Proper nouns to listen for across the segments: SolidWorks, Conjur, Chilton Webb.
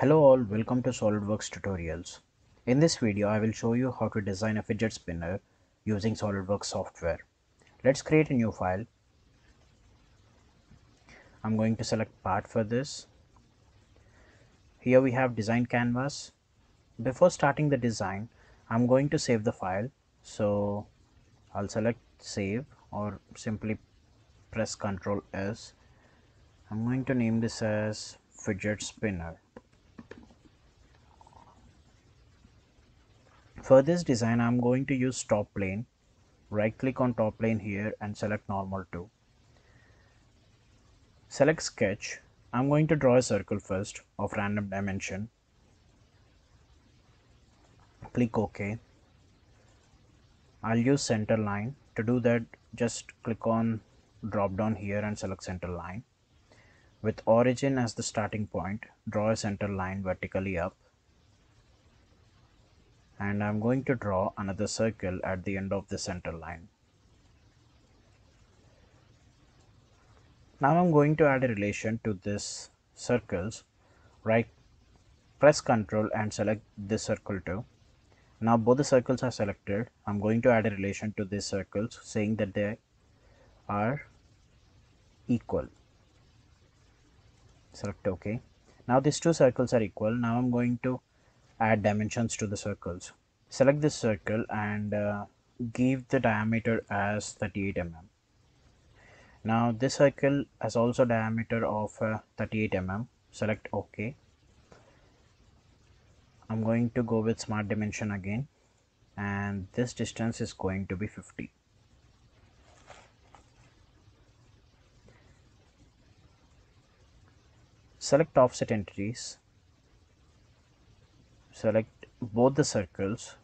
Hello all, welcome to SolidWorks tutorials. In this video, I will show you how to design a fidget spinner using SolidWorks software. Let's create a new file. I'm going to select part for this. Here we have design canvas. Before starting the design, I'm going to save the file. So I'll select save or simply press Ctrl S. I'm going to name this as fidget spinner. For this design, I'm going to use top plane. Right click on top plane here and select normal to. Select sketch. I'm going to draw a circle first of random dimension. Click OK. I'll use center line. To do that, just click on drop down here and select center line. With origin as the starting point, draw a center line vertically up. And I'm going to draw another circle at the end of the center line. Now I'm going to add a relation to this circles. Right, press Ctrl and select this circle too. Now both the circles are selected. I'm going to add a relation to these circles saying that they are equal. Select OK. Now these two circles are equal. Now I'm going to add dimensions to the circles. Select this circle and give the diameter as 38 mm. Now this circle has also diameter of 38 mm. Select OK. I'm going to go with smart dimension again, and this distance is going to be 50. Select offset entities. Select both the circles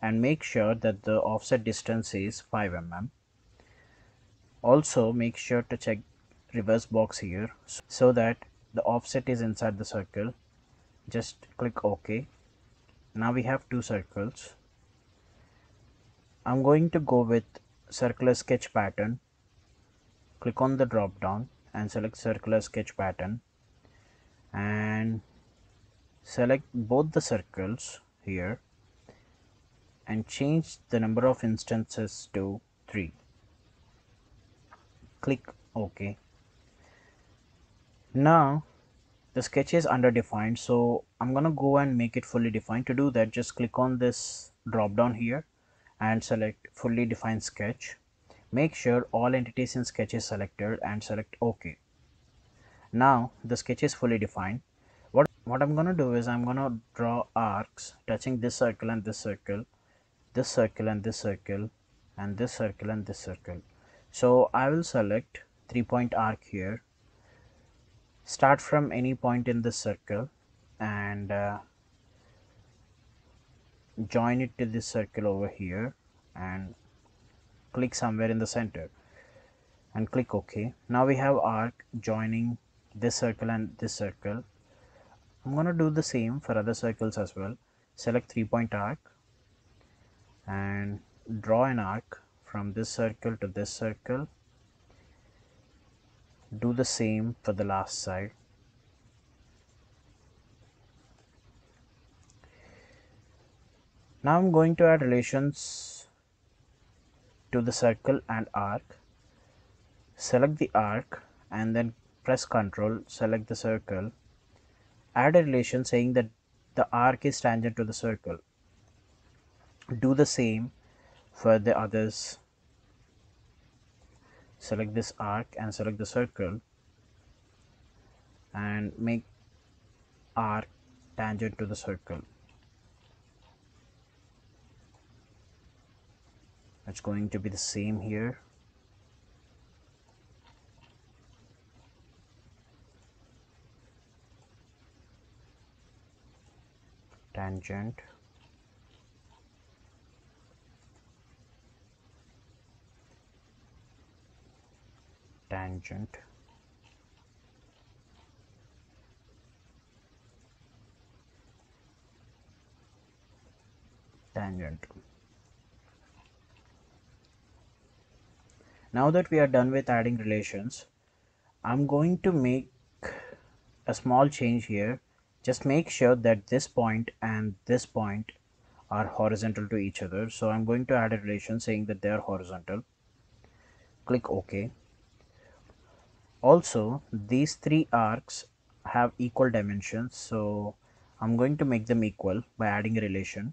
and make sure that the offset distance is 5 mm. Also make sure to check reverse box here so that the offset is inside the circle. Just click OK. Now we have two circles. I'm going to go with circular sketch pattern. Click on the drop down and select circular sketch pattern and select both the circles here and change the number of instances to 3. Click OK. Now the sketch is underdefined, so I'm gonna go and make it fully defined. To do that, just click on this drop down here and select fully defined sketch. Make sure all entities in sketch is selected and select OK. Now the sketch is fully defined. What I'm going to do is I'm going to draw arcs touching this circle and this circle, this circle and this circle, and this circle and this circle. So I will select 3-point arc here. Start from any point in this circle and join it to this circle over here and click somewhere in the center and click OK. Now we have arc joining this circle and this circle. I'm going to do the same for other circles as well. Select 3-point arc and draw an arc from this circle to this circle. Do the same for the last side. Now I'm going to add relations to the circle and arc. Select the arc and then press Ctrl, select the circle. Add a relation saying that the arc is tangent to the circle. Do the same for the others. Select this arc and select the circle and make arc tangent to the circle. It's going to be the same here. Tangent. Tangent. Tangent. Now that we are done with adding relations, I'm going to make a small change here Just make sure that this point and this point are horizontal to each other. So I'm going to add a relation saying that they are horizontal. Click OK. Also, these three arcs have equal dimensions, so I'm going to make them equal by adding a relation.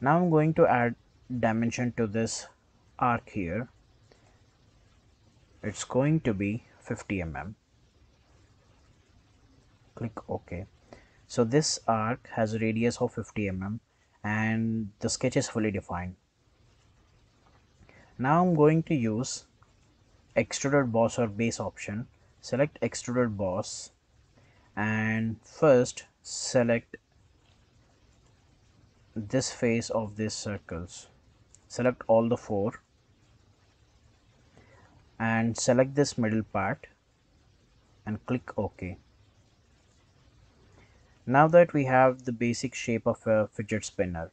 Now I'm going to add dimension to this arc here. It's going to be 50 mm. Click OK. So this arc has a radius of 50 mm and the sketch is fully defined. Now I'm going to use extruded boss or base option. Select extruded boss and first select this face of these circles. Select all the four and select this middle part and click OK. Now that we have the basic shape of a fidget spinner,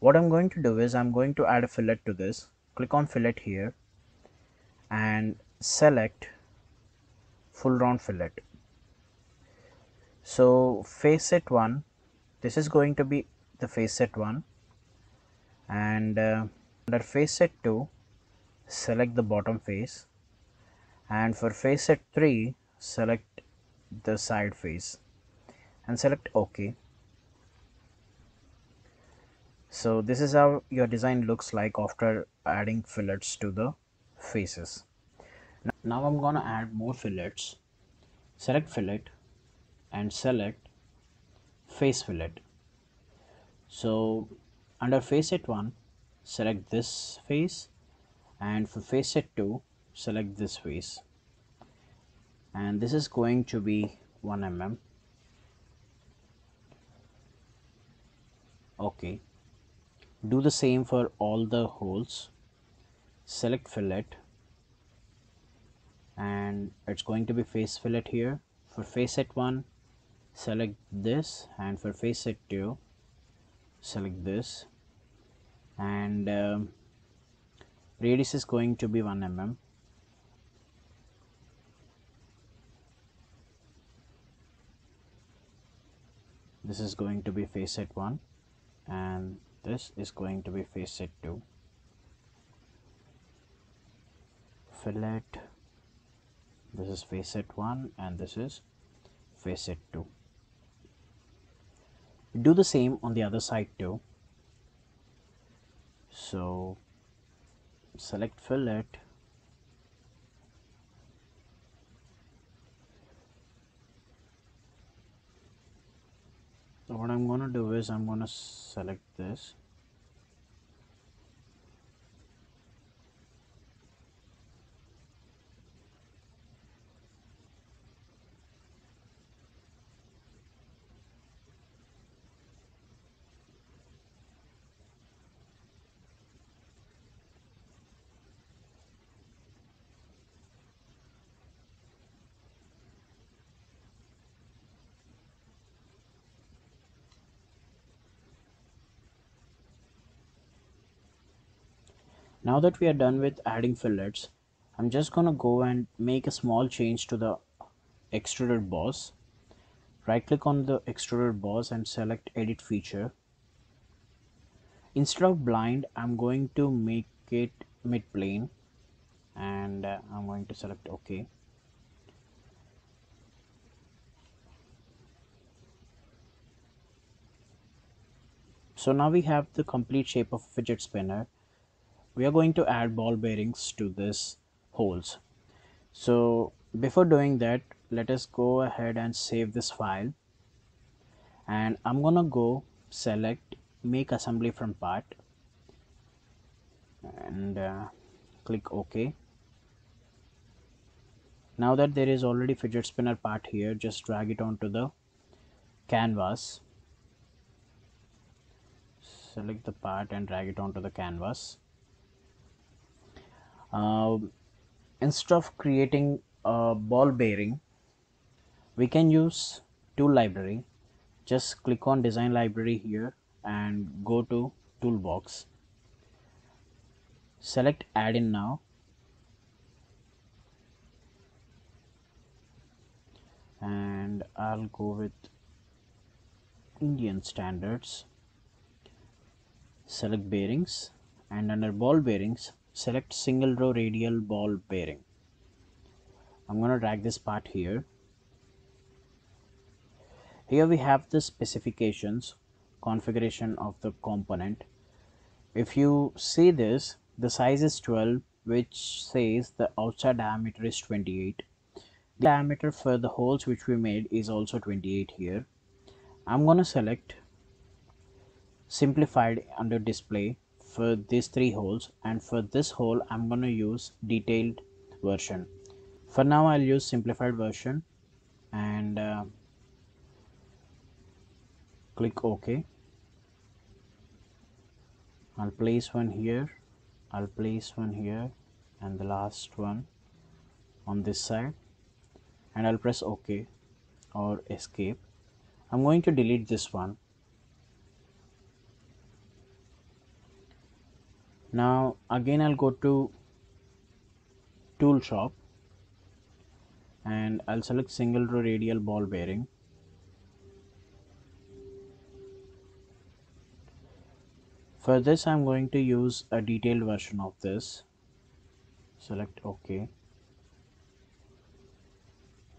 what I'm going to do is I'm going to add a fillet to this. Click on fillet here and select full round fillet. So face set 1, this is going to be the face set 1, and under face set 2 select the bottom face, and for face set 3 select the side face and select OK. So this is how your design looks like after adding fillets to the faces. Now I'm gonna add more fillets. Select fillet and select face fillet. So under face set 1 select this face, and for face set 2 select this face, and this is going to be 1 mm. OK. Do the same for all the holes. Select fillet and it's going to be face fillet here. For face set 1 select this, and for face set 2 select this, and radius is going to be 1 mm. This is going to be face set 1 and this is going to be face set 2. Fillet, this is face set 1 and this is face set 2. Do the same on the other side too. So select fillet . So what I'm going to do is I'm going to select this . Now that we are done with adding fillets, I'm just gonna go and make a small change to the extruded boss. Right click on the extruded boss and select edit feature. Instead of blind, I'm going to make it mid plane, and I'm going to select OK. So now we have the complete shape of a fidget spinner. We are going to add ball bearings to this holes. So before doing that, let us go ahead and save this file, and I'm gonna go select make assembly from part and click OK. Now that there is already fidget spinner part here, just drag it onto the canvas. Select the part and drag it onto the canvas. Instead of creating a ball bearing, we can use tool library. Just click on design library here and go to toolbox. Select add in now and I'll go with Indian standards. Select bearings, and under ball bearings select single row radial ball bearing. I'm going to drag this part here. Here we have the specifications, configuration of the component. If you see this, the size is 12, which says the outside diameter is 28. The diameter for the holes which we made is also 28 here. I'm going to select simplified under display for these three holes, and for this hole I'm going to use detailed version. For now I'll use simplified version and click OK. I'll place one here, I'll place one here, and the last one on this side, and I'll press OK or escape. I'm going to delete this one. Now again I'll go to tool shop and I'll select single row radial ball bearing. For this I'm going to use a detailed version of this. Select OK.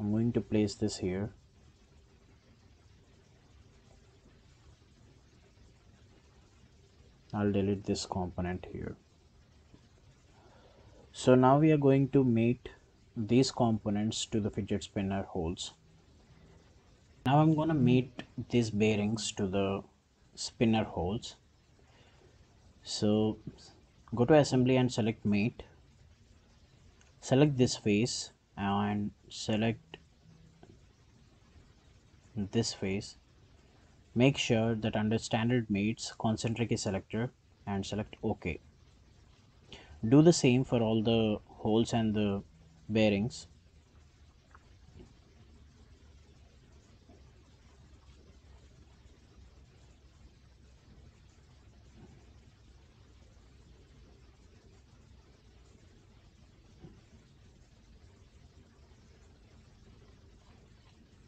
I'm going to place this here. I'll delete this component here. So now we are going to mate these components to the fidget spinner holes. Now I'm going to mate these bearings to the spinner holes. So go to assembly and select mate. Select this face and select this face. Make sure that under standard mates, concentric is selected, and select OK. Do the same for all the holes and the bearings.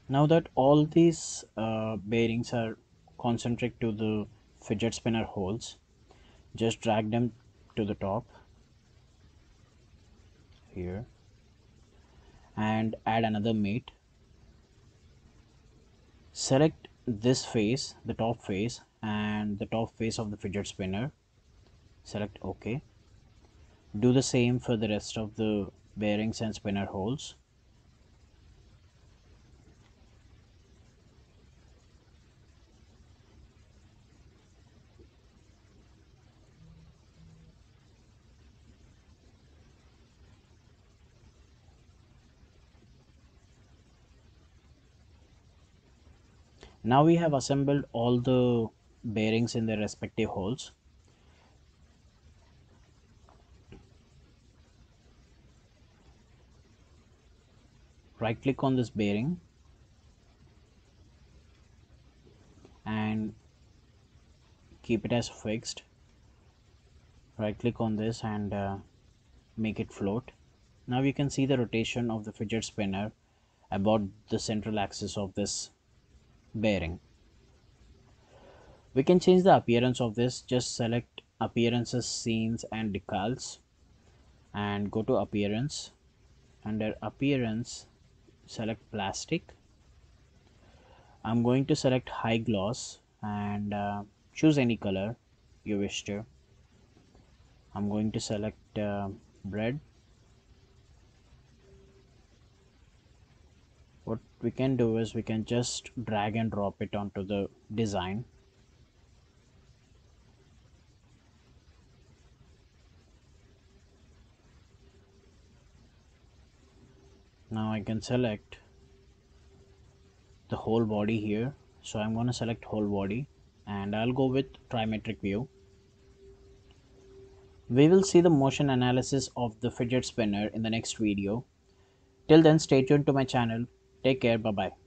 Now that all these bearings are concentric to the fidget spinner holes, just drag them to the top here and add another mate. Select this face, the top face, and the top face of the fidget spinner. Select OK. Do the same for the rest of the bearings and spinner holes. Now we have assembled all the bearings in their respective holes. Right click on this bearing and keep it as fixed. Right click on this and make it float. Now you can see the rotation of the fidget spinner about the central axis of this bearing. We can change the appearance of this. Just select appearances, scenes and decals and go to appearance. Under appearance select plastic. I'm going to select high gloss and choose any color you wish to. I'm going to select red. What we can do is we can just drag and drop it onto the design. Now I can select the whole body here. So I'm going to select whole body and I'll go with trimetric view. We will see the motion analysis of the fidget spinner in the next video. Till then, stay tuned to my channel. Take care. Bye-bye.